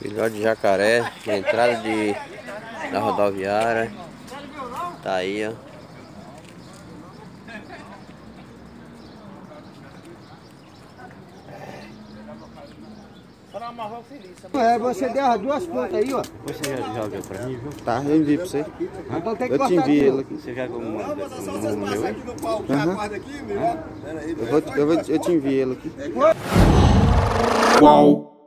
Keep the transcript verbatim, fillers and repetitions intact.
Filhote de jacaré na entrada de, da rodoviária. Tá aí, ó. É, você deu as duas pontas aí, ó. Você já, já viu pra mim, viu? Tá, eu envio pra você. Então tem que eu te envio ela aqui. Você já viu uma? Não, mas só vocês passam aqui no pau, que aguarda aqui, melhor. Eu te envio ela aqui. Qual?